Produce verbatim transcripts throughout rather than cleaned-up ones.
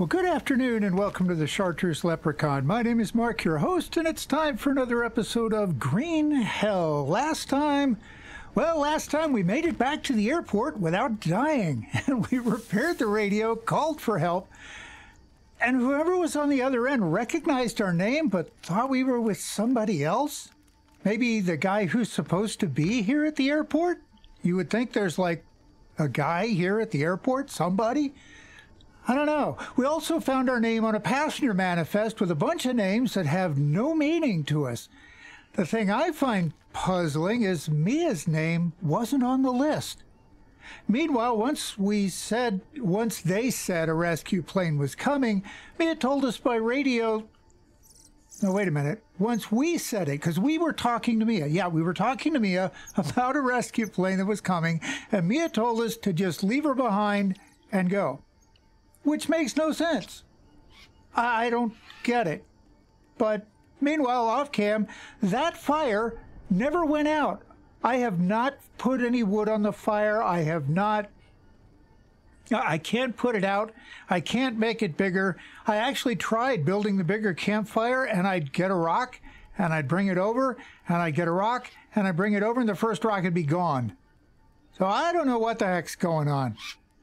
Well, good afternoon and welcome to The Chartreuse Leprechaun. My name is Mark, your host, and it's time for another episode of Green Hell. Last time, well, last time we made it back to the airport without dying, and we repaired the radio, called for help, and whoever was on the other end recognized our name but thought we were with somebody else. Maybe the guy who's supposed to be here at the airport? You would think there's like a guy here at the airport, somebody? I don't know. We also found our name on a passenger manifest with a bunch of names that have no meaning to us. The thing I find puzzling is Mia's name wasn't on the list. Meanwhile, once we said, once they said a rescue plane was coming, Mia told us by radio, no, wait a minute, once we said it, because we were talking to Mia, yeah, we were talking to Mia about a rescue plane that was coming, and Mia told us to just leave her behind and go. Which makes no sense. I don't get it. But meanwhile, off cam, that fire never went out. I have not put any wood on the fire. I have not, I can't put it out. I can't make it bigger. I actually tried building the bigger campfire, and I'd get a rock and I'd bring it over, and I'd get a rock and I'd bring it over, and the first rock would be gone. So I don't know what the heck's going on.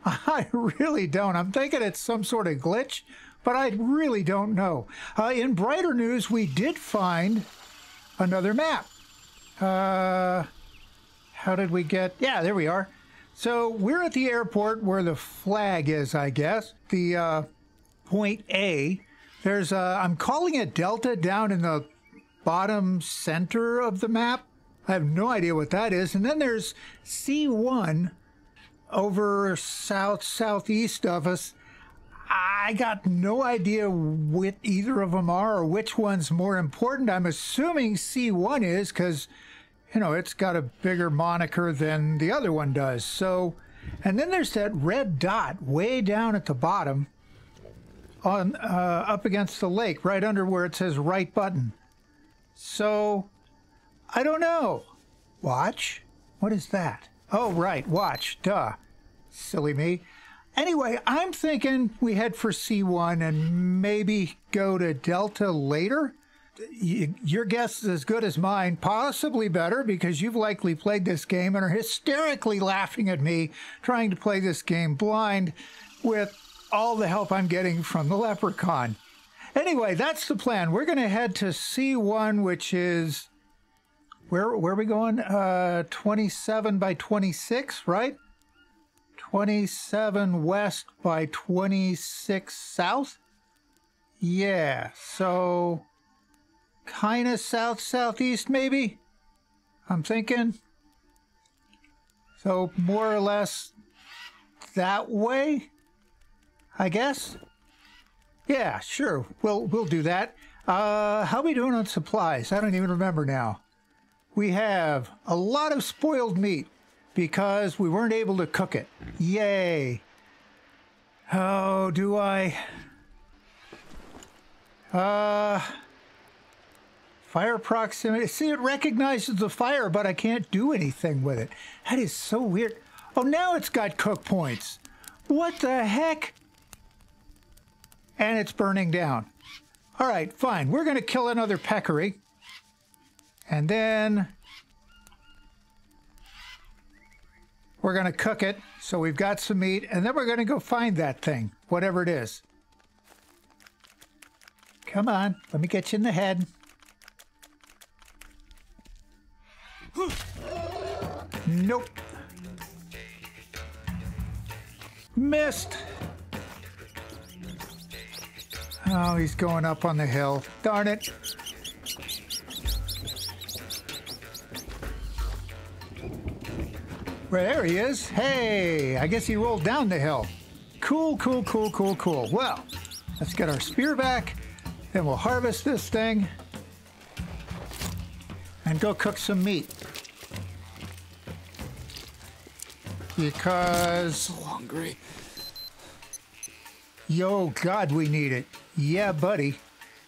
I really don't. I'm thinking it's some sort of glitch, but I really don't know. Uh, in brighter news, we did find another map. Uh, how did we get? Yeah, there we are. So we're at the airport where the flag is, I guess. The uh, point A. There's a, I'm calling it Delta down in the bottom center of the map. I have no idea what that is. And then there's C one. Over south southeast of us. I got no idea what either of them are or which one's more important. I'm assuming C one is, because you know it's got a bigger moniker than the other one does. So, and then there's that red dot way down at the bottom on uh, up against the lake, right under where it says right button. So I don't know. Watch, what is that? Oh, right. Watch. Duh. Silly me. Anyway, I'm thinking we head for C one and maybe go to Delta later. Your guess is as good as mine, possibly better, because you've likely played this game and are hysterically laughing at me trying to play this game blind with all the help I'm getting from the leprechaun. Anyway, that's the plan. We're going to head to C one, which is... Where, where are we going? Uh, twenty-seven by twenty-six, right? twenty-seven west by twenty-six south? Yeah, so kind of south, southeast maybe, I'm thinking. So more or less that way, I guess? Yeah, sure, we'll, we'll do that. Uh, how are we doing on supplies? I don't even remember now. We have a lot of spoiled meat because we weren't able to cook it. Yay. Oh, do I? Uh, fire proximity. See, it recognizes the fire, but I can't do anything with it. That is so weird. Oh, now it's got cook points. What the heck? And it's burning down. All right, fine. We're going to kill another peccary. And then we're going to cook it. So we've got some meat. And then we're going to go find that thing, whatever it is. Come on. Let me get you in the head. Nope. Missed. Oh, he's going up on the hill. Darn it. Well, there he is. Hey, I guess he rolled down the hill. Cool, cool, cool, cool, cool. Well, let's get our spear back, then we'll harvest this thing and go cook some meat. Because... so hungry. Yo, God, we need it. Yeah, buddy.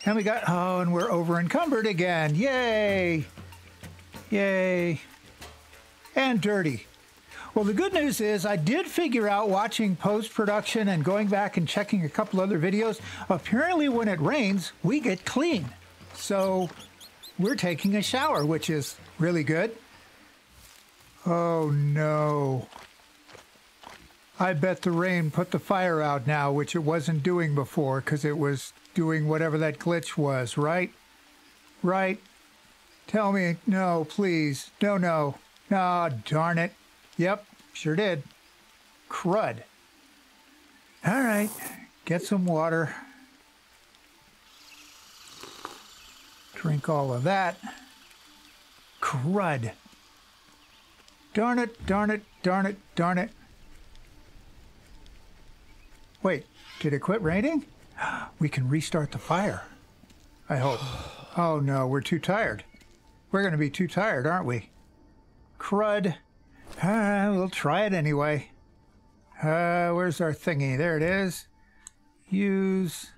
And we got... oh, and we're over encumbered again. Yay. Yay. And dirty. Well, the good news is I did figure out watching post-production and going back and checking a couple other videos. Apparently when it rains, we get clean. So we're taking a shower, which is really good. Oh no. I bet the rain put the fire out now, which it wasn't doing before because it was doing whatever that glitch was, right? Right? Tell me, no, please. No, no. Ah, darn it. Yep, sure did. Crud. All right, get some water. Drink all of that. Crud. Darn it, darn it, darn it, darn it. Wait, did it quit raining? We can restart the fire. I hope. Oh no, we're too tired. We're going to be too tired, aren't we? Crud. Ah, we'll try it anyway. Uh, where's our thingy? There it is. Use.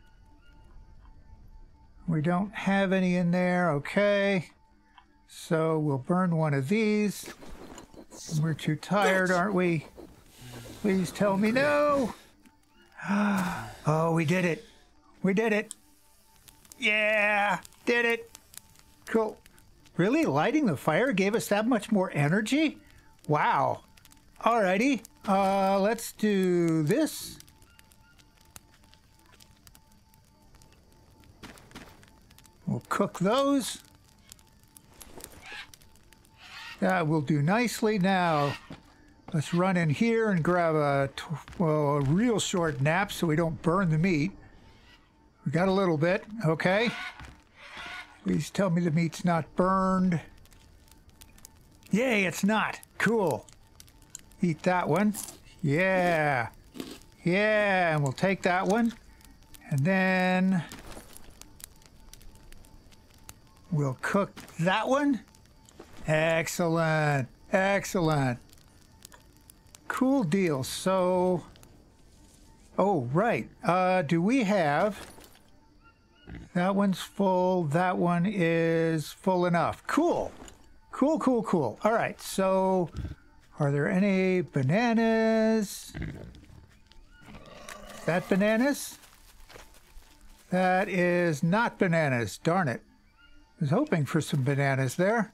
We don't have any in there. Okay. So we'll burn one of these. We're too tired, aren't we? Please tell me no. Oh, we did it. We did it. Yeah, did it. Cool. Really? Lighting the fire gave us that much more energy? Wow. Alrighty. Uh, let's do this. We'll cook those. That will do nicely now. Let's run in here and grab a, well, a real short nap so we don't burn the meat. We got a little bit. Okay. Please tell me the meat's not burned. Yay, it's not. Cool. Eat that one. Yeah. Yeah, and we'll take that one. And then we'll cook that one. Excellent. Excellent. Cool deal. So, oh, right. Uh, do we have, that one's full. That one is full enough. Cool. Cool, cool, cool. All right. So, are there any bananas? Is that bananas? That is not bananas. Darn it. I was hoping for some bananas there.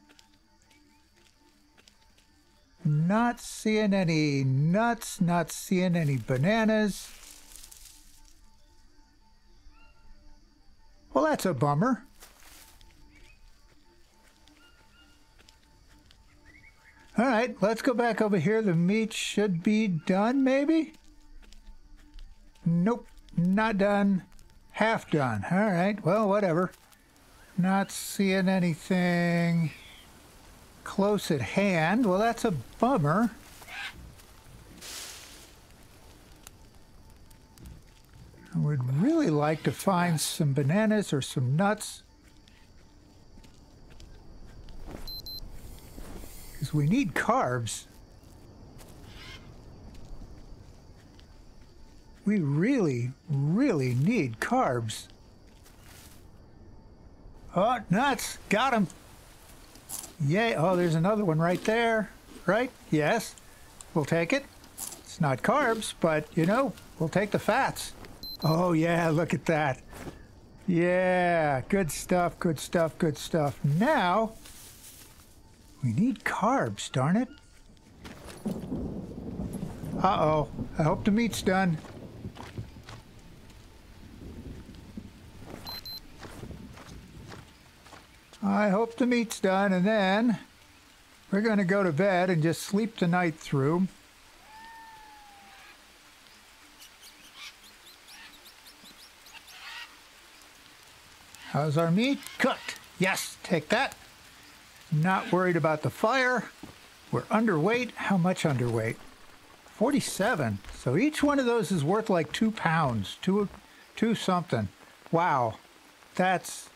Not seeing any nuts, not seeing any bananas. Well, that's a bummer. All right, let's go back over here. The meat should be done, maybe? Nope, not done. Half done. All right, well, whatever. Not seeing anything close at hand. Well, that's a bummer. I would really like to find some bananas or some nuts, because we need carbs. We really, really need carbs. Oh, nuts! Got them! Yay. Oh, there's another one right there. Right? Yes. We'll take it. It's not carbs, but, you know, we'll take the fats. Oh, yeah. Look at that. Yeah. Good stuff. Good stuff. Good stuff. Now, we need carbs, darn it. Uh-oh. I hope the meat's done. I hope the meat's done, and then we're going to go to bed and just sleep the night through. How's our meat? Cooked. Yes, take that. Not worried about the fire. We're underweight. How much underweight? forty-seven. So each one of those is worth like two pounds, two, two something. Wow. That's...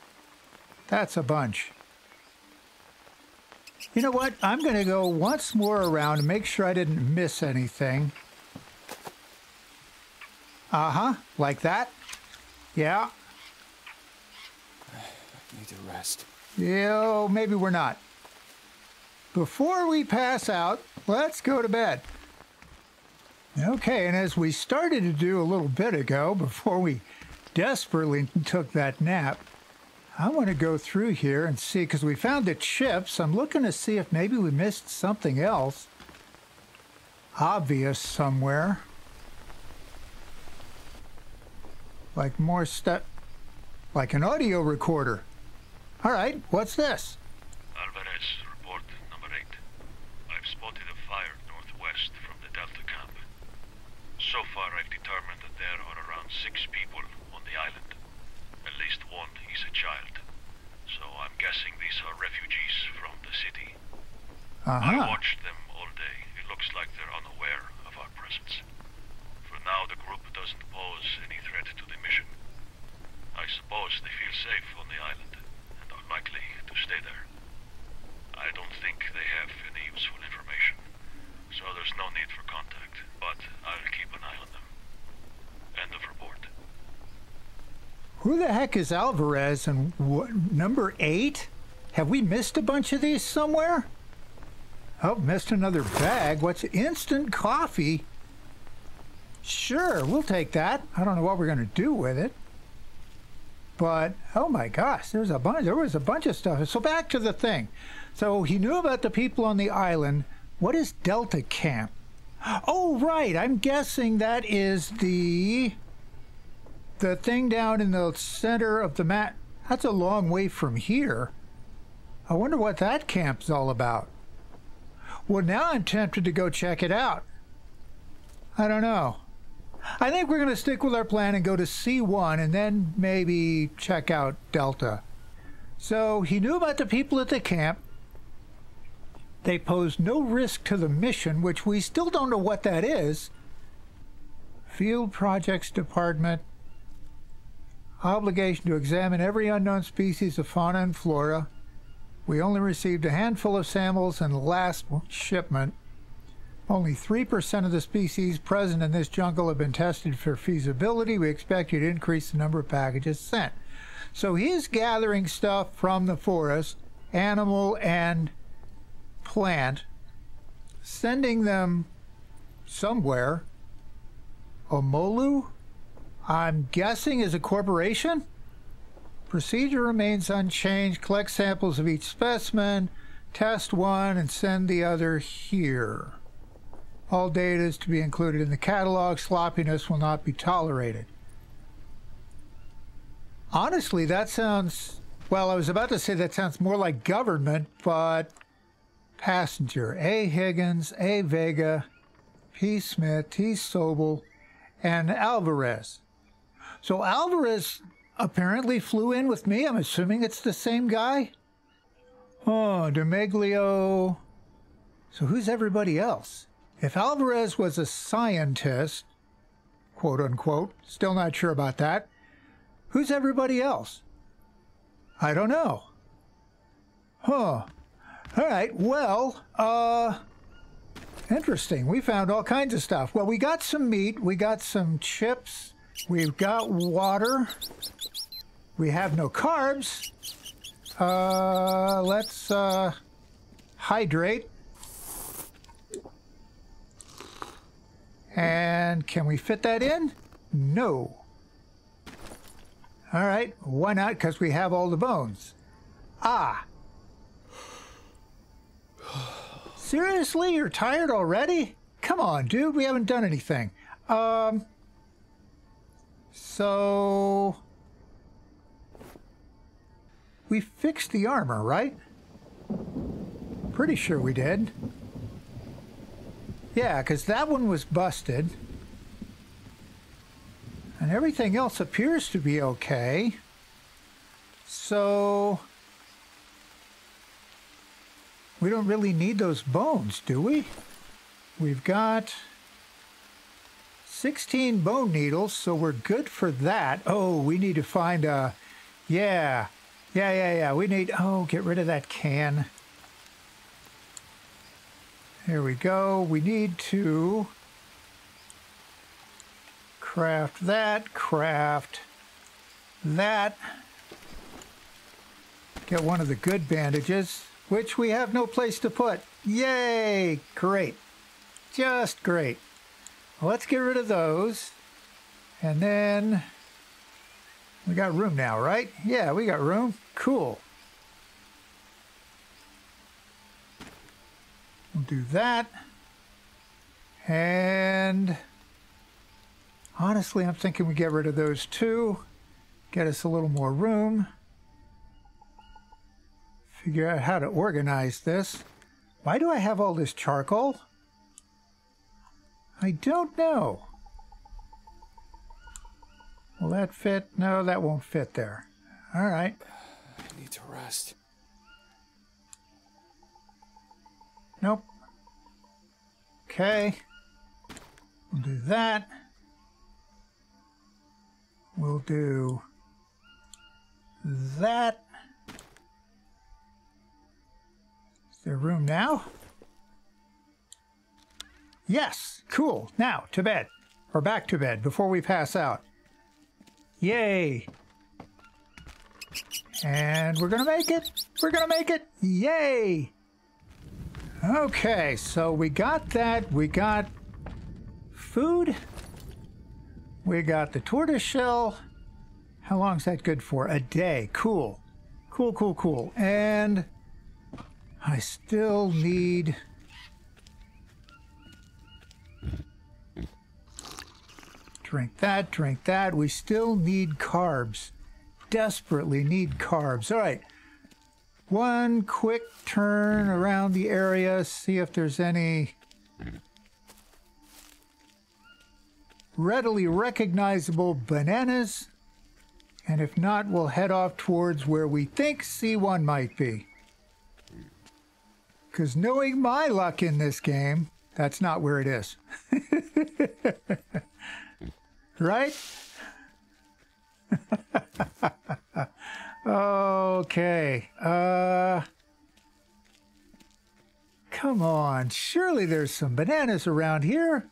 That's a bunch. You know what? I'm going to go once more around and make sure I didn't miss anything. Uh-huh. Like that? Yeah. I need to rest. Yeah, maybe we're not. Before we pass out, let's go to bed. Okay, and as we started to do a little bit ago, before we desperately took that nap, I want to go through here and see, because we found the chips. I'm looking to see if maybe we missed something else obvious somewhere. Like more stuff, like an audio recorder. All right, what's this? Alvarez, report number eight. I've spotted a fire northwest from the Delta camp. So far, I've determined that there are around six people on the island. At least one is a child. So I'm guessing these are refugees from the city. Uh-huh. I watched them all day. It looks like they're unaware of our presence. For now, the group doesn't pose any threat to the mission. I suppose they feel safe on the island and are likely to stay there. I don't think they have any useful information, so there's no need for contact, but I'll keep an eye on them. End of report. Who the heck is Alvarez and what, number eight? Have we missed a bunch of these somewhere? Oh, missed another bag. What's instant coffee? Sure, we'll take that. I don't know what we're going to do with it. But, oh my gosh, there's a bunch, there was a bunch of stuff. So back to the thing. So he knew about the people on the island. What is Delta Camp? Oh, right. I'm guessing that is the... the thing down in the center of the map. That's a long way from here. I wonder what that camp's all about. Well, now I'm tempted to go check it out. I don't know. I think we're going to stick with our plan and go to C one and then maybe check out Delta. So he knew about the people at the camp. They posed no risk to the mission, which we still don't know what that is. Field Projects Department. Obligation to examine every unknown species of fauna and flora. We only received a handful of samples in the last shipment. Only three percent of the species present in this jungle have been tested for feasibility. We expect you to increase the number of packages sent. So he's gathering stuff from the forest, animal and plant, sending them somewhere. Omolu? I'm guessing is a corporation? Procedure remains unchanged. Collect samples of each specimen, test one, and send the other here. All data is to be included in the catalog. Sloppiness will not be tolerated. Honestly, that sounds... well, I was about to say that sounds more like government, but... passenger A. Higgins, A. Vega, P. Smith, T. Sobel, and Alvarez. So Alvarez apparently flew in with me. I'm assuming it's the same guy. Oh, Demeglio. So who's everybody else? If Alvarez was a scientist, quote unquote, still not sure about that, who's everybody else? I don't know. Huh. All right. Well, uh, interesting. We found all kinds of stuff. Well, we got some meat. We got some chips. We've got water. We have no carbs. Uh, let's, uh, hydrate. And can we fit that in? No. All right. Why not? Because we have all the bones. Ah. Seriously? You're tired already? Come on, dude. We haven't done anything. Um. So... we fixed the armor, right? Pretty sure we did. Yeah, because that one was busted. And everything else appears to be okay. So... we don't really need those bones, do we? We've got sixteen bone needles, so we're good for that. Oh, we need to find a... yeah. Yeah, yeah, yeah. We need... oh, get rid of that can. Here we go. We need to craft that, craft that. Get one of the good bandages, which we have no place to put. Yay! Great. Just great. Let's get rid of those. And then we got room now, right? Yeah, we got room. Cool. We'll do that. And honestly, I'm thinking we get rid of those two. Get us a little more room. Figure out how to organize this. Why do I have all this charcoal? I don't know. Will that fit? No, that won't fit there. All right. I need to rest. Nope. Okay. We'll do that. We'll do that. Is there room now? Yes. Cool. Now, to bed. Or back to bed before we pass out. Yay. And we're going to make it. We're going to make it. Yay. Okay, so we got that. We got food. We got the tortoise shell. How long is that good for? A day. Cool. Cool, cool, cool. And I still need... Drink that, drink that. We still need carbs. Desperately need carbs. All right. One quick turn around the area, see if there's any readily recognizable bananas. And if not, we'll head off towards where we think C one might be. Because knowing my luck in this game, that's not where it is. Right? Okay. Uh, come on. Surely there's some bananas around here.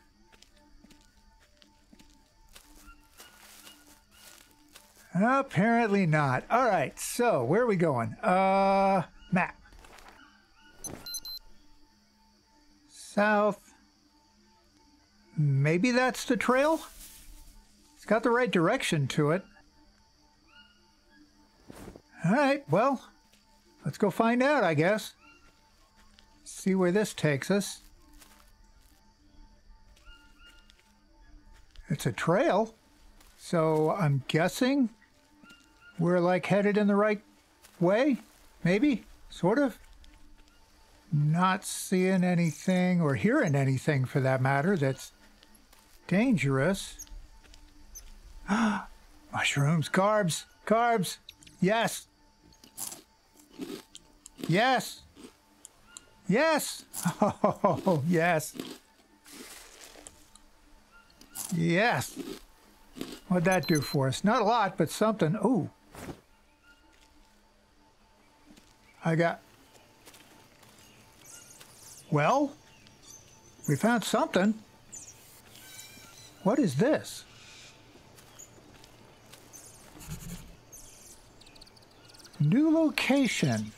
Apparently not. All right. So where are we going? Uh, map. South. Maybe that's the trail. It's got the right direction to it. All right, well, let's go find out, I guess. See where this takes us. It's a trail, so I'm guessing we're, like, headed in the right way, maybe, sort of. Not seeing anything or hearing anything, for that matter, that's dangerous. Mushrooms, carbs, carbs, yes. Yes. Yes. Oh, yes. Yes. What'd that do for us? Not a lot, but something. Ooh. I got... Well, we found something. What is this? New location.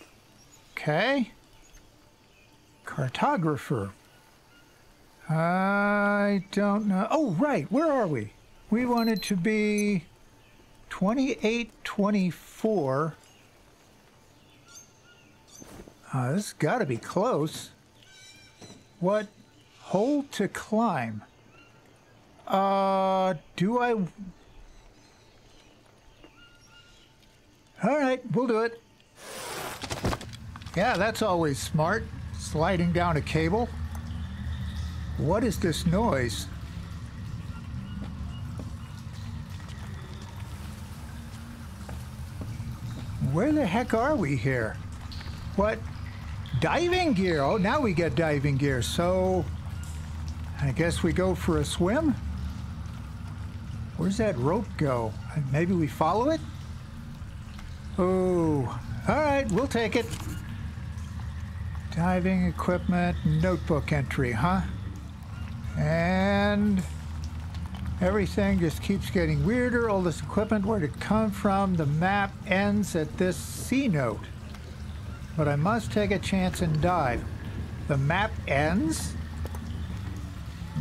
Okay. Cartographer. I don't know. Oh, right. Where are we? We wanted to be twenty-eight twenty-four. Uh, this has got to be close. What? Hole to climb. Uh, do I... All right, we'll do it. Yeah, that's always smart. Sliding down a cable. What is this noise? Where the heck are we here? What? Diving gear. Oh, now we get diving gear. So I guess we go for a swim. Where's that rope go? Maybe we follow it? Oh, all right, we'll take it. Diving equipment, notebook entry, huh? And everything just keeps getting weirder. All this equipment, where'd it come from? The map ends at this C note. But I must take a chance and dive. The map ends?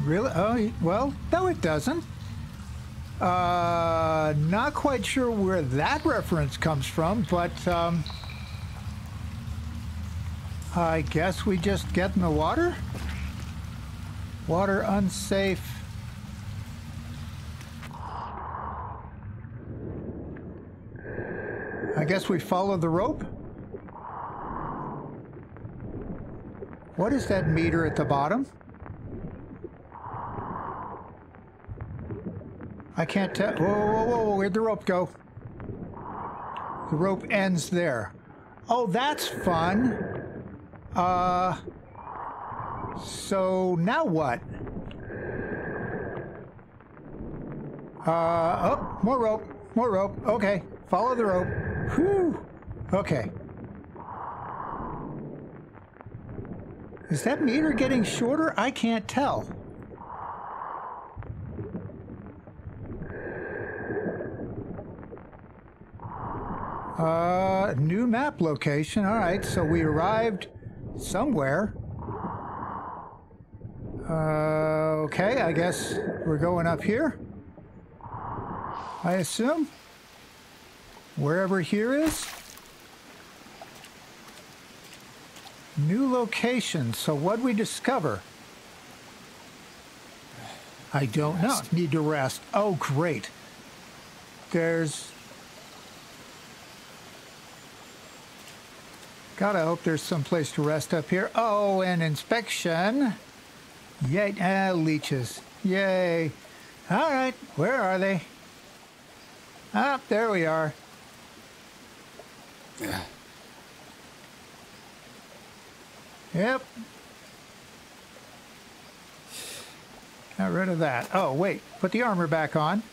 Really? Oh, well, no it doesn't. Uh, not quite sure where that reference comes from, but um, I guess we just get in the water? Water unsafe. I guess we follow the rope? What is that meter at the bottom? I can't tell. Whoa, whoa, whoa, whoa, where'd the rope go? The rope ends there. Oh, that's fun. Uh, so now what? Uh, oh, more rope, more rope. Okay, follow the rope. Whew, okay. Is that meter getting shorter? I can't tell. Uh, new map location. All right, so we arrived somewhere. Uh, okay, I guess we're going up here, I assume. Wherever here is. New location. So what'd we discover? I don't know. Need to rest. Oh, great. There's... Gotta hope there's some place to rest up here. Oh, an inspection. Yay. Ah, leeches. Yay. All right. Where are they? Ah, there we are. Yep. Got rid of that. Oh, wait. Put the armor back on.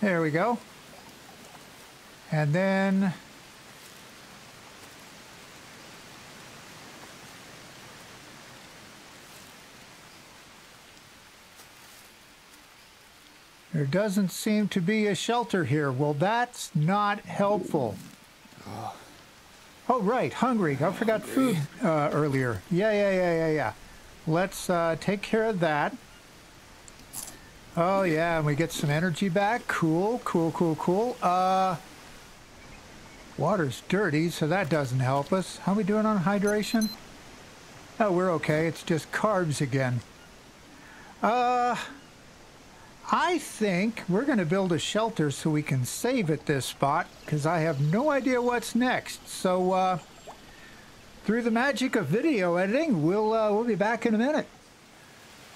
There we go. And then... There doesn't seem to be a shelter here. Well, that's not helpful. Oh. Oh, right, hungry. I forgot hungry. food uh, earlier. Yeah, yeah, yeah, yeah, yeah. Let's uh, take care of that. Oh, yeah, and we get some energy back. Cool, cool, cool, cool. Uh, water's dirty, so that doesn't help us. How are we doing on hydration? Oh, we're okay. It's just carbs again. Uh, I think we're going to build a shelter so we can save at this spot, because I have no idea what's next. So uh, through the magic of video editing, we'll, uh, we'll be back in a minute.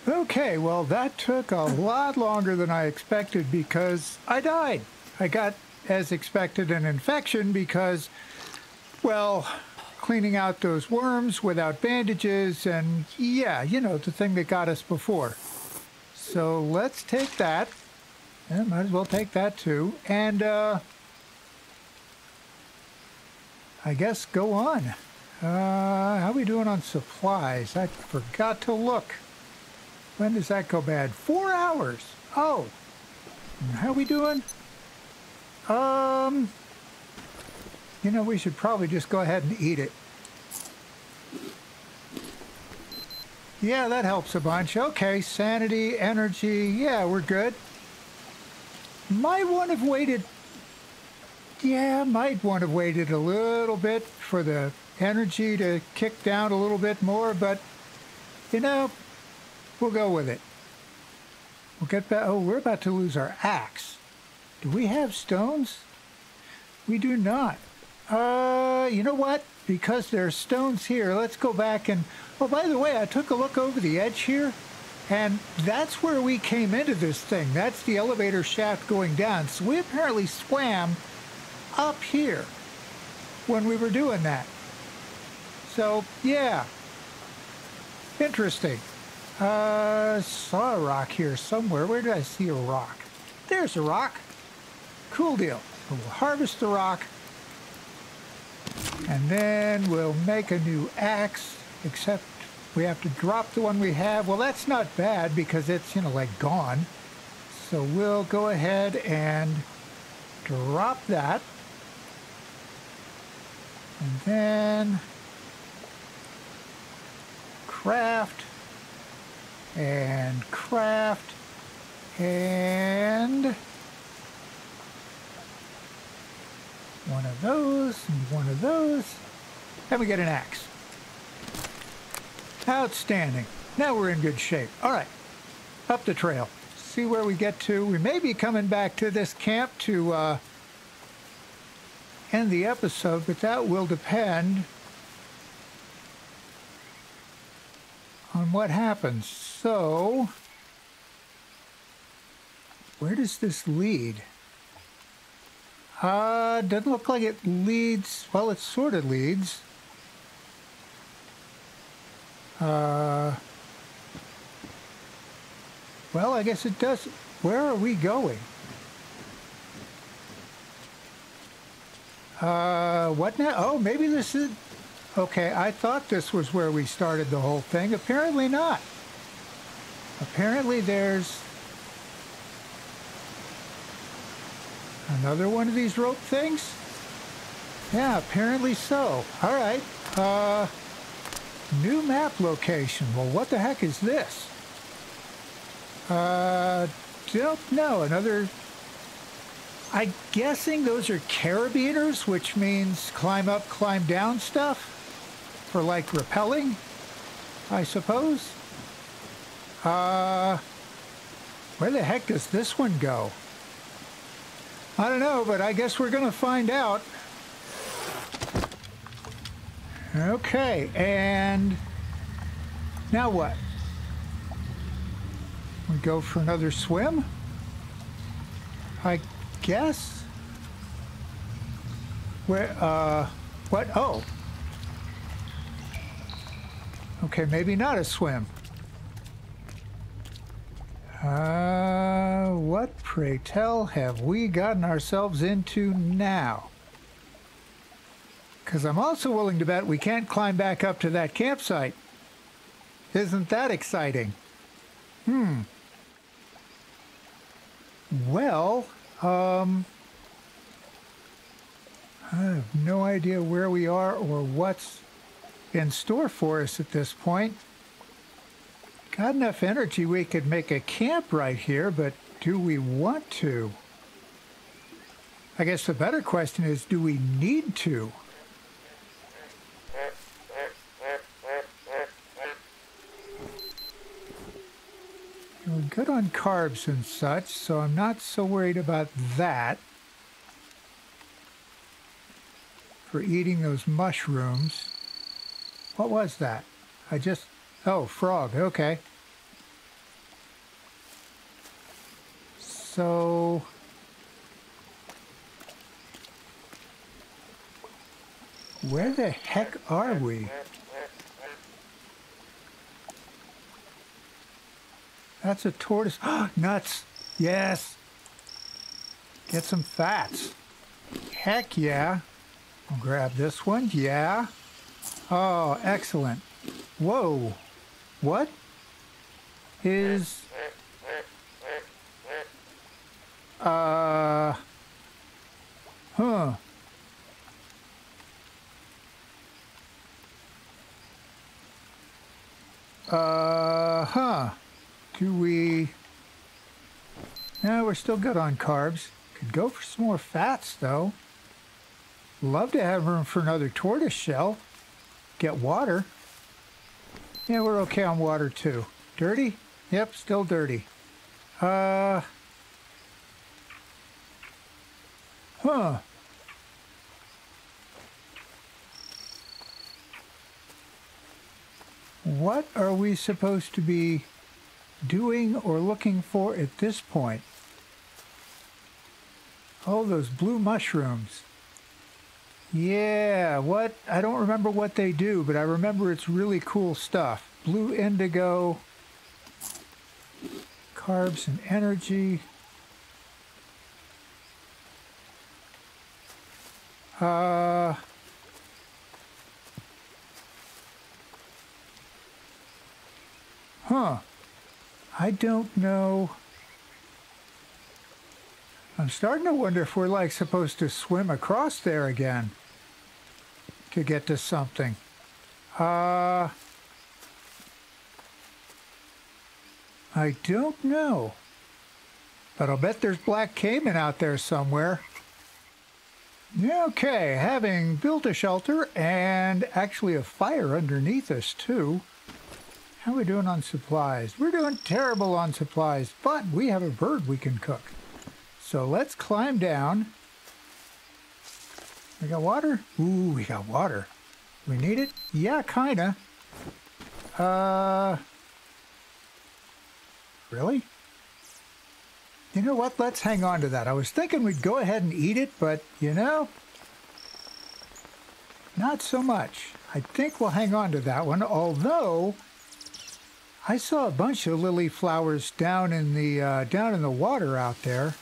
Okay, well, that took a lot longer than I expected because I died. I got, as expected, an infection because, well, cleaning out those worms without bandages and, yeah, you know, the thing that got us before. So let's take that, yeah, might as well take that too, and uh, I guess go on. Uh, how are we doing on supplies? I forgot to look. When does that go bad? Four hours. Oh, how are we doing? Um, you know, we should probably just go ahead and eat it. Yeah, that helps a bunch. Okay, sanity, energy, yeah, we're good. Might want to have waited... Yeah, might want to have waited a little bit for the energy to kick down a little bit more, but, you know, we'll go with it. We'll get back... Oh, we're about to lose our axe. Do we have stones? We do not. Uh, you know what? Because there are stones here, let's go back and... Oh, by the way, I took a look over the edge here, and that's where we came into this thing. That's the elevator shaft going down. So we apparently swam up here when we were doing that. So, yeah. Interesting. Uh, saw a rock here somewhere. Where did I see a rock? There's a rock. Cool deal. We'll harvest the rock. And then we'll make a new axe, except we have to drop the one we have. Well, that's not bad because it's, you know, like gone. So we'll go ahead and drop that. And then craft and craft and one of those and one of those. And we get an axe. Outstanding. Now we're in good shape. All right, up the trail. See where we get to. We may be coming back to this camp to uh, end the episode, but that will depend on what happens. So, where does this lead? Uh, doesn't look like it leads. Well, it sort of leads. Uh, well, I guess it does. Where are we going? Uh, what now? Oh, maybe this is... Okay, I thought this was where we started the whole thing. Apparently not. Apparently there's... another one of these rope things? Yeah, apparently so. All right. Uh, new map location. Well, what the heck is this? Uh, don't know. Another... I'm guessing those are carabiners, which means climb up, climb down stuff for, like, rappelling, I suppose. Uh, where the heck does this one go? I don't know, but I guess we're going to find out. Okay, and now what? We go for another swim? I guess? Where, uh, what? Oh. Okay, maybe not a swim. Uh, what, pray tell, have we gotten ourselves into now? Because I'm also willing to bet we can't climb back up to that campsite. Isn't that exciting? Hmm. Well, um... I have no idea where we are or what's in store for us at this point. Got enough energy we could make a camp right here, but do we want to? I guess the better question is, do we need to? We're good on carbs and such, so I'm not so worried about that. For eating those mushrooms. What was that? I just... Oh, frog. Okay. So... where the heck are we? That's a tortoise. Nuts! Yes! Get some fats. Heck yeah. I'll grab this one. Yeah. Oh, excellent. Whoa. What is... Uh... Huh. Uh... Huh. Do we... No, we're still good on carbs. Could go for some more fats, though. Love to have room for another tortoise shell. Get water. Yeah, we're okay on water, too. Dirty? Yep, still dirty. Uh... Huh. What are we supposed to be doing or looking for at this point? Oh, those blue mushrooms. Yeah, what? I don't remember what they do, but I remember it's really cool stuff. Blue indigo, carbs and energy. Uh, huh. I don't know. I'm starting to wonder if we're, like, supposed to swim across there again to get to something. Uh, I don't know. But I'll bet there's black caiman out there somewhere. Okay, having built a shelter and actually a fire underneath us too. How are we doing on supplies? We're doing terrible on supplies, but we have a bird we can cook. So let's climb down. We got water? Ooh, we got water. We need it? Yeah, kinda. Uh, really? You know what? Let's hang on to that. I was thinking we'd go ahead and eat it, but, you know, not so much. I think we'll hang on to that one, although I saw a bunch of lily flowers down in the, uh, down in the water out there.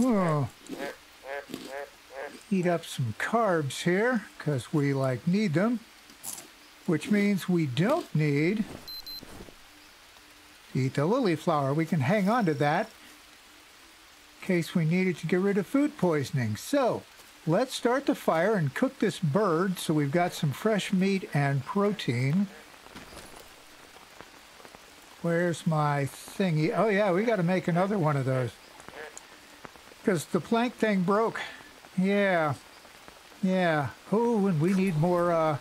Oh. Eat up some carbs here, because we, like, need them. Which means we don't need to eat the lily flower. We can hang on to that in case we needed to get rid of food poisoning. So, let's start the fire and cook this bird so we've got some fresh meat and protein. Where's my thingy? Oh, yeah, we got to make another one of those. Because the plank thing broke. Yeah. Yeah. Oh, and we need more uh,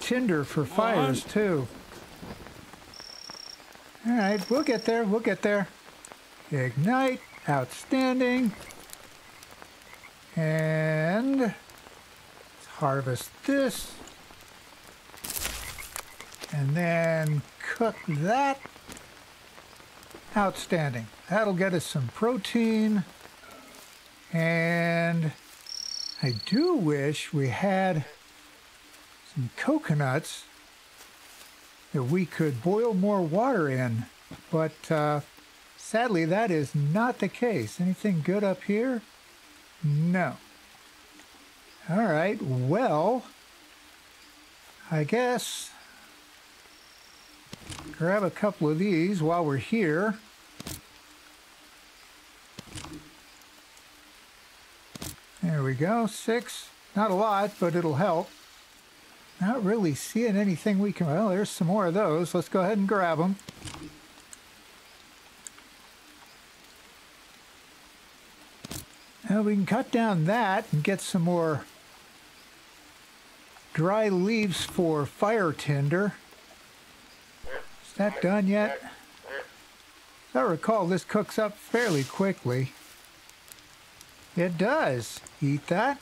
tinder for fires, too. All right, we'll get there. We'll get there. Ignite. Outstanding. And let's harvest this. And then cook that. Outstanding. That'll get us some protein. And I do wish we had some coconuts that we could boil more water in, but uh, sadly that is not the case. Anything good up here? No. All right, well, I guess grab a couple of these while we're here. There we go, six. Not a lot, but it'll help. Not really seeing anything we can... Well, there's some more of those. Let's go ahead and grab them. Now we can cut down that and get some more dry leaves for fire tinder. Is that done yet? As I recall, this cooks up fairly quickly. It does. Eat that.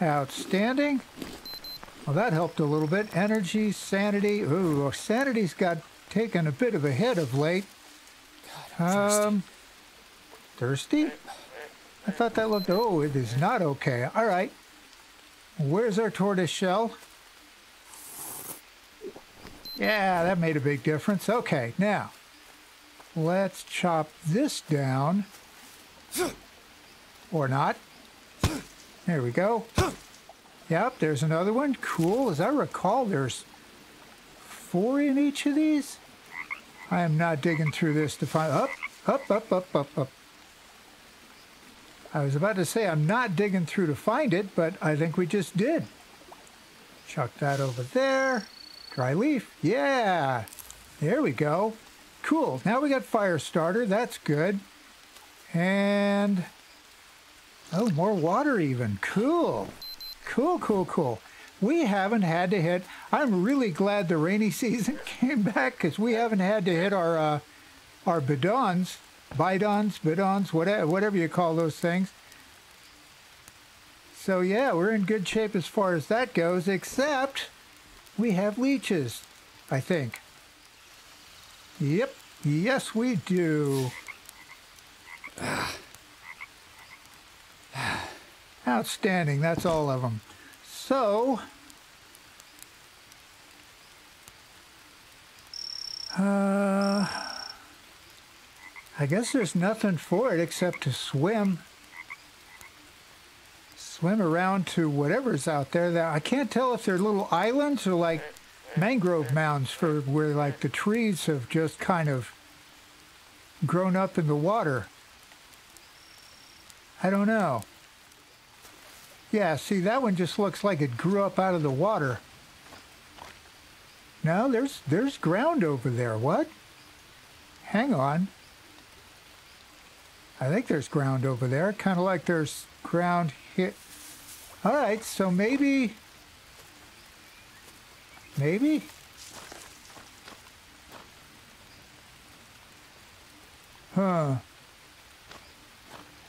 Outstanding. Well, that helped a little bit. Energy, sanity. Ooh, sanity's got taken a bit of a hit of late. Um, thirsty? I thought that looked... Oh, it is not okay. All right. Where's our tortoise shell? Yeah, that made a big difference. Okay, now, let's chop this down. Or not. There we go. Yep, there's another one. Cool. As I recall, there's four in each of these. I am not digging through this to find... Up, up, up, up, up, up. I was about to say I'm not digging through to find it, but I think we just did. Chuck that over there. Dry leaf. Yeah. There we go. Cool. Now we got fire starter. That's good. And... Oh, more water even. Cool. Cool, cool, cool. We haven't had to hit... I'm really glad the rainy season came back because we haven't had to hit our uh, our bidons, bidons, bidons, whatever, whatever you call those things. So, yeah, we're in good shape as far as that goes, except we have leeches, I think. Yep. Yes, we do. Outstanding. That's all of them. So, uh, I guess there's nothing for it except to swim. Swim around to whatever's out there. That I can't tell if they're little islands or like mangrove mounds for where like the trees have just kind of grown up in the water. I don't know. Yeah, see, that one just looks like it grew up out of the water. No, there's there's ground over there. What? Hang on. I think there's ground over there. Kind of like there's ground hit. All right, so maybe... Maybe? Huh.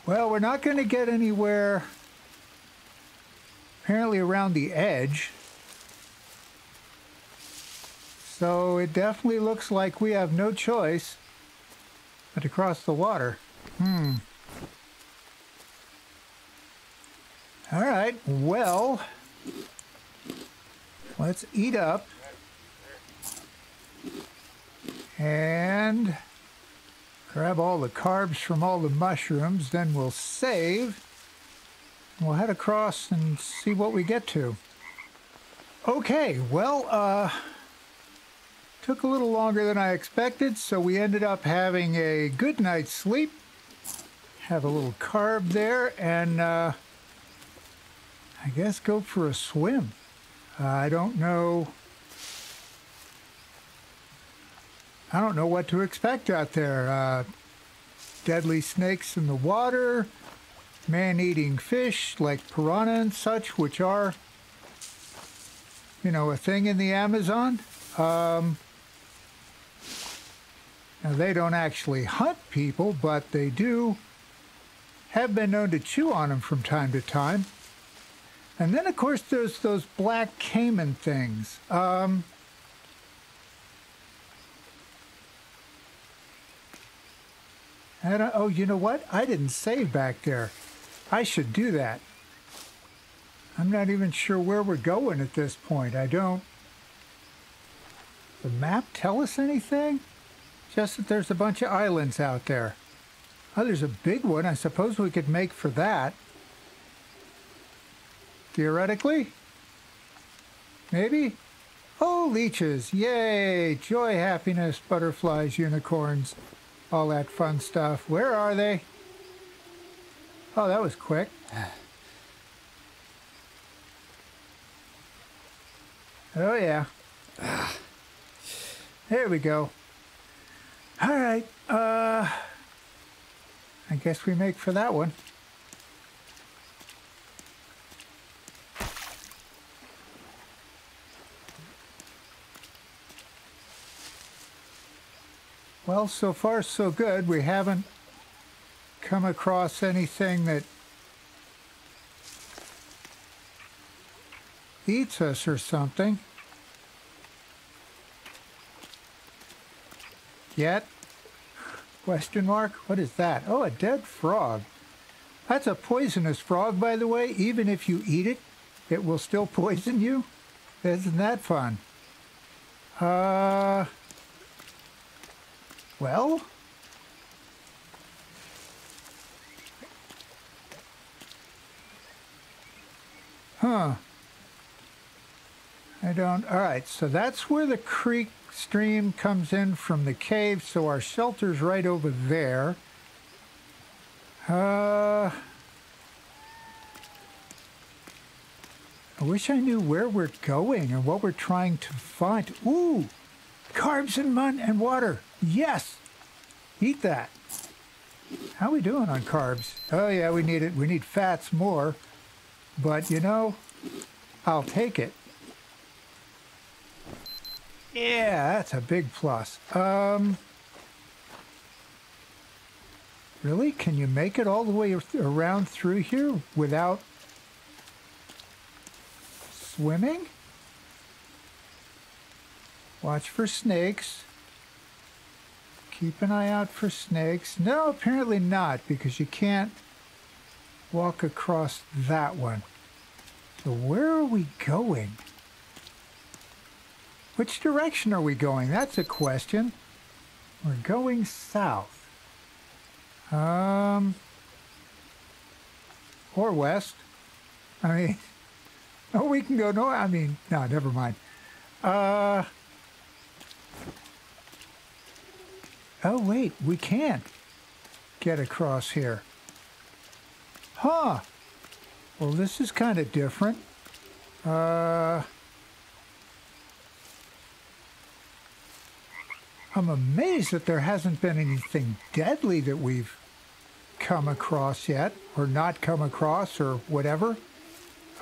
Well, we're not going to get anywhere... Apparently around the edge. So it definitely looks like we have no choice but to cross the water. Hmm. All right, well, let's eat up. And grab all the carbs from all the mushrooms, then we'll save. We'll head across and see what we get to. Okay, well, uh, took a little longer than I expected, so we ended up having a good night's sleep. Have a little carb there, and uh, I guess go for a swim. Uh, I don't know. I don't know what to expect out there. Uh, deadly snakes in the water, man-eating fish like piranha and such, which are, you know, a thing in the Amazon. Um, now they don't actually hunt people, but they do have been known to chew on them from time to time. And then, of course, there's those black caiman things. Um, I don't, oh, you know what? I didn't save back there. I should do that. I'm not even sure where we're going at this point. I don't... The map tell us anything? Just that there's a bunch of islands out there. Oh, there's a big one. I suppose we could make for that. Theoretically? Maybe? Oh, leeches. Yay! Joy, happiness, butterflies, unicorns. All that fun stuff. Where are they? Oh, that was quick. Oh, yeah. There we go. All right. Uh, I guess we make for that one. Well, so far so good. We haven't come across anything that eats us or something. Yet? Question mark? What is that? Oh, a dead frog. That's a poisonous frog, by the way. Even if you eat it, it will still poison you. Isn't that fun? Uh... Well, huh, I don't, all right, so that's where the creek stream comes in from the cave, so our shelter's right over there. Uh, I wish I knew where we're going and what we're trying to find. Ooh, carbs and mun and water. Yes! Eat that. How we doing on carbs? Oh yeah, we need it. We need fats more. But, you know, I'll take it. Yeah, that's a big plus. Um, really? Can you make it all the way around through here without swimming? Watch for snakes. Keep an eye out for snakes. No, apparently not, because you can't walk across that one. So where are we going? Which direction are we going? That's a question. We're going south. Um, or west. I mean, oh, we can go north. I mean, no, never mind. Uh... Oh, wait, we can't get across here. Huh. Well, this is kind of different. Uh, I'm amazed that there hasn't been anything deadly that we've come across yet, or not come across, or whatever.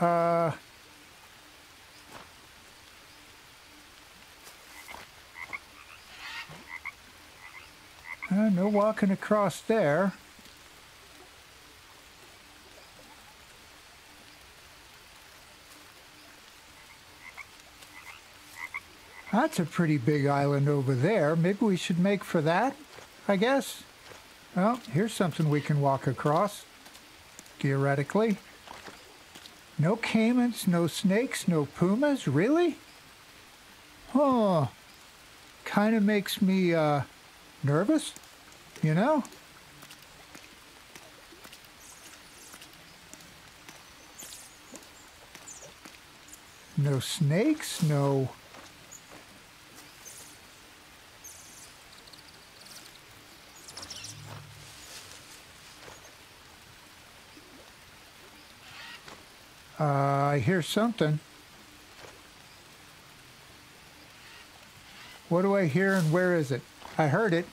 Uh, uh, no walking across there. That's a pretty big island over there. Maybe we should make for that, I guess. Well, here's something we can walk across, theoretically. No caimans, no snakes, no pumas, really? Huh. Kind of makes me uh, nervous, you know? No snakes, no... Uh, I hear something. What do I hear and where is it? I heard it.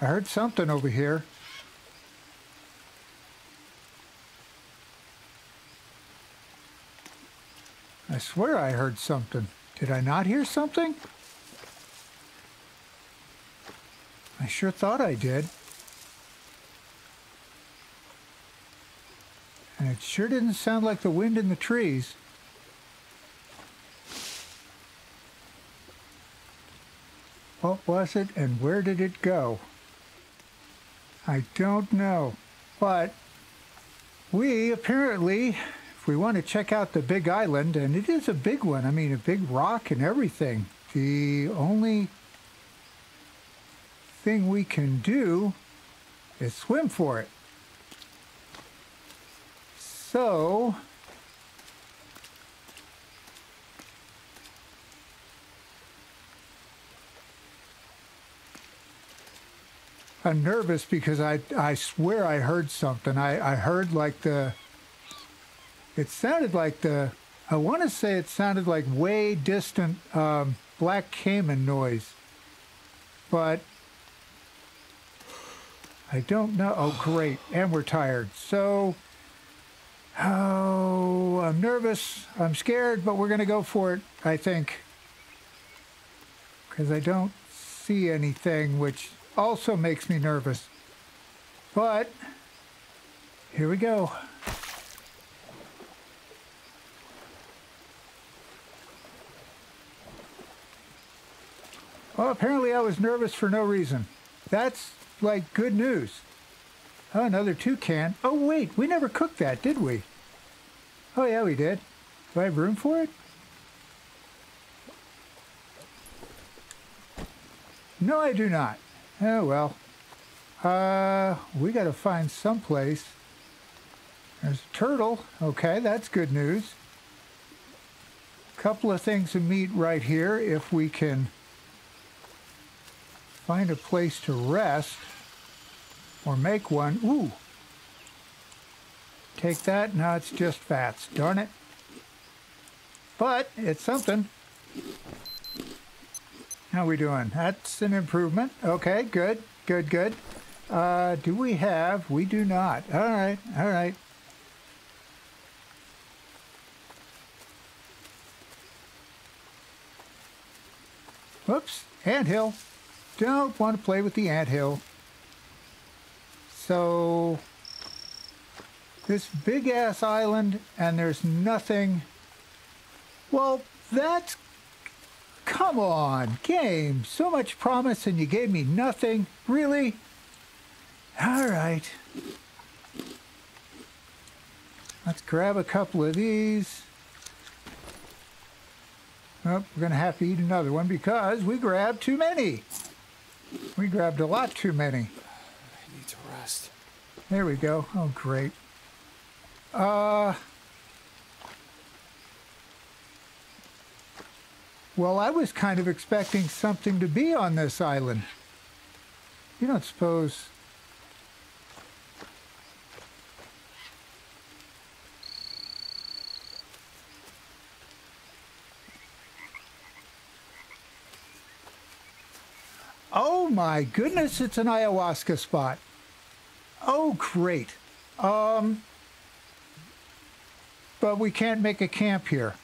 I heard something over here. I swear I heard something. Did I not hear something? I sure thought I did. And it sure didn't sound like the wind in the trees. What was it and where did it go? I don't know. But we apparently, if we want to check out the big island, and it is a big one, I mean a big rock and everything, the only thing we can do is swim for it. So, I'm nervous because I, I swear I heard something. I, I heard like the, it sounded like the, I want to say it sounded like way distant um, black caiman noise, but I don't know. Oh, great. And we're tired. So... Oh, I'm nervous, I'm scared, but we're going to go for it, I think. Because I don't see anything, which also makes me nervous. But, here we go. Well, apparently I was nervous for no reason. That's, like, good news. Oh, another toucan. Oh, wait, we never cooked that, did we? Oh, yeah, we did. Do I have room for it? No, I do not. Oh, well. Uh, we got to find someplace. There's a turtle. Okay, that's good news. Couple of things of meat right here if we can find a place to rest. Or make one. Ooh. Take that. Now it's just fats. Darn it. But it's something. How we doing? That's an improvement. Okay. Good. Good. Good. Uh, do we have? We do not. All right. All right. Whoops. Anthill. Don't want to play with the anthill. So, this big-ass island, and there's nothing... Well, that's... Come on, game! So much promise, and you gave me nothing? Really? All right. Let's grab a couple of these. Oh, we're going to have to eat another one because we grabbed too many. We grabbed a lot too many. There we go. Oh, great. Uh, well, I was kind of expecting something to be on this island. You don't suppose... Oh my goodness, it's an ayahuasca spot. Oh, great. Um, but we can't make a camp here.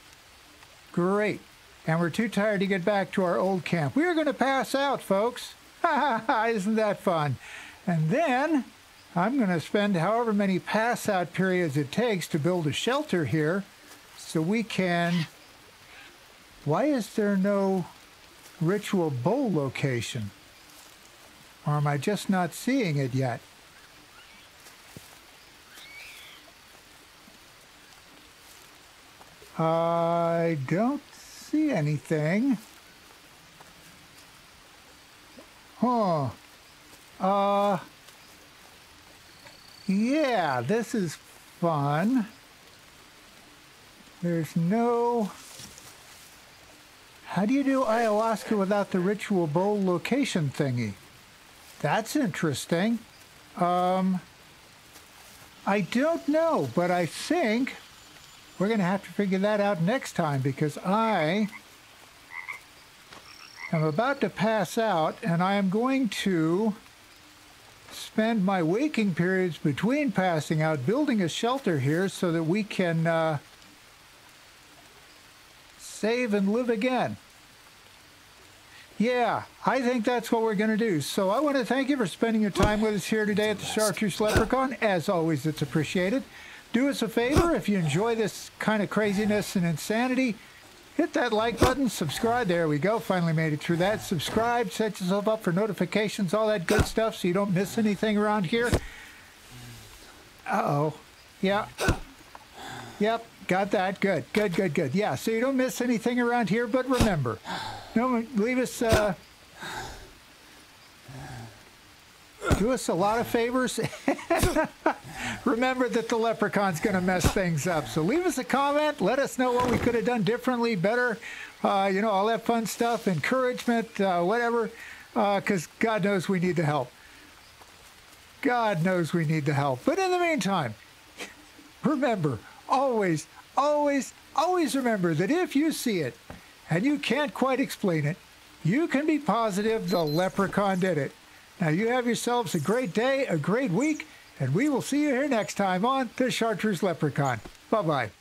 Great. And we're too tired to get back to our old camp. We're going to pass out, folks. Ha ha ha, isn't that fun? And then I'm going to spend however many pass out periods it takes to build a shelter here so we can... Why is there no ritual bowl location? Or am I just not seeing it yet? I don't see anything. Huh. Uh, yeah, this is fun. There's no... How do you do ayahuasca without the ritual bowl location thingy? That's interesting. Um, I don't know, but I think... We're going to have to figure that out next time, because I am about to pass out and I am going to spend my waking periods between passing out building a shelter here so that we can uh, save and live again. Yeah, I think that's what we're going to do. So I want to thank you for spending your time with us here today at the Chartreuse Leprechaun. As always, it's appreciated. Do us a favor, if you enjoy this kind of craziness and insanity, hit that like button, subscribe. There we go, finally made it through that. Subscribe, set yourself up for notifications, all that good stuff, so you don't miss anything around here. Uh-oh. Yeah. Yep, got that. Good, good, good, good. Yeah, so you don't miss anything around here, but remember, don't leave us... Uh, Do us a lot of favors. Remember that the leprechaun's going to mess things up. So leave us a comment. Let us know what we could have done differently, better. Uh, you know, all that fun stuff, encouragement, uh, whatever. Because uh, God knows we need the help. God knows we need the help. But in the meantime, remember, always, always, always remember that if you see it and you can't quite explain it, you can be positive the leprechaun did it. Now, you have yourselves a great day, a great week, and we will see you here next time on The Chartreuse Leprechaun. Bye-bye.